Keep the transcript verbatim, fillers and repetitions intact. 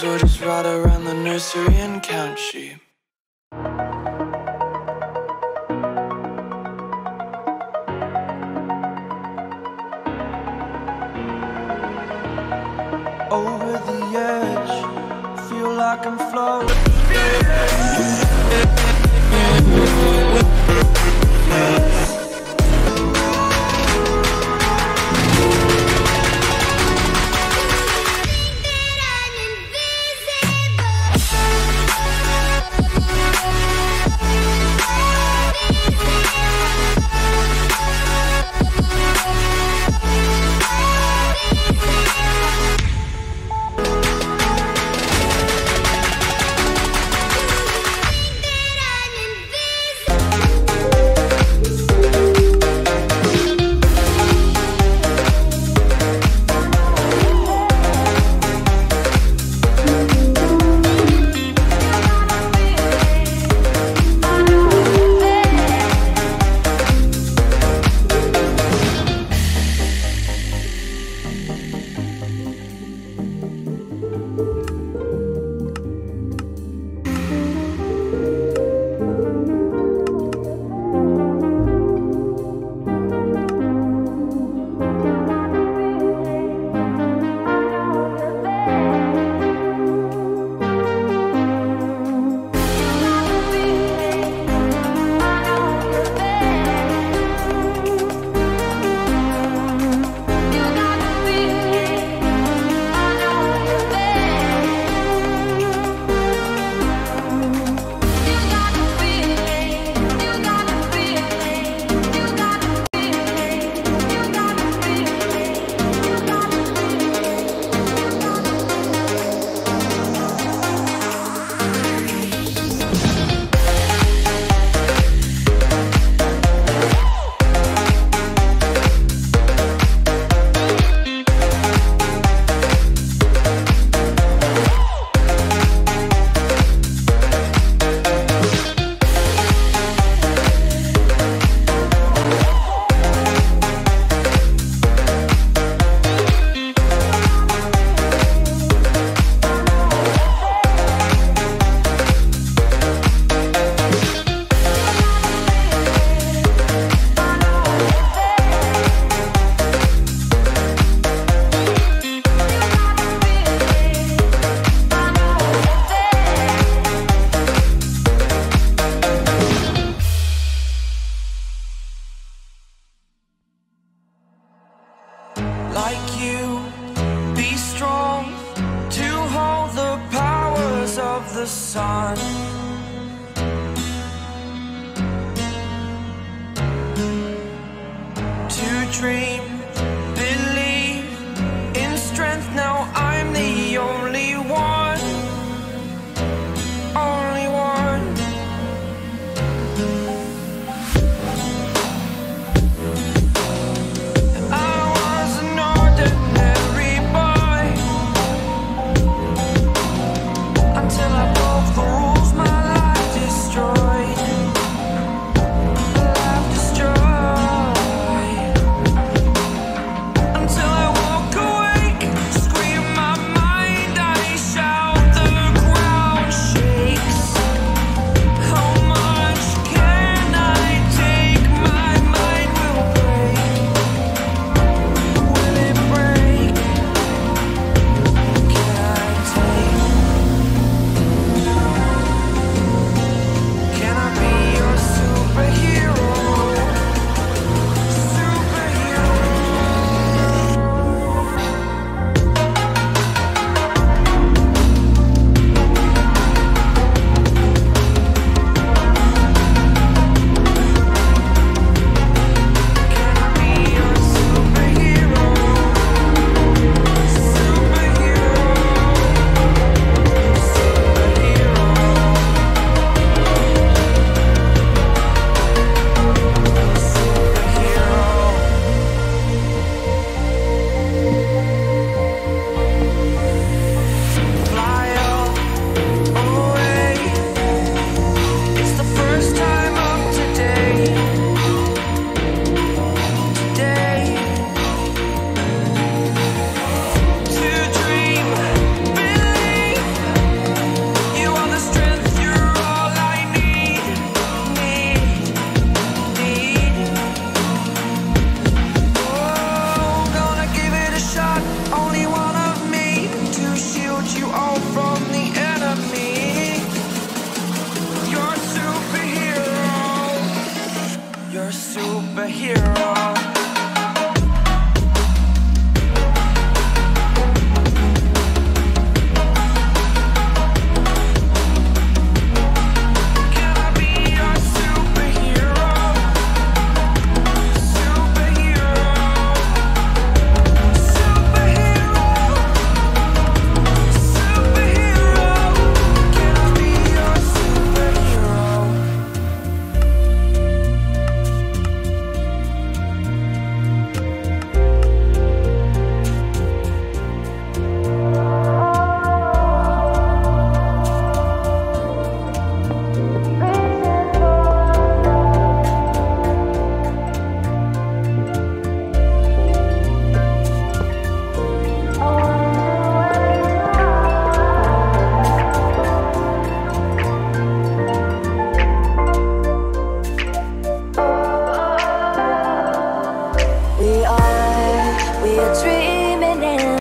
as well just ride around the nursery and count sheep. Over the edge, feel like I'm floating. superhero.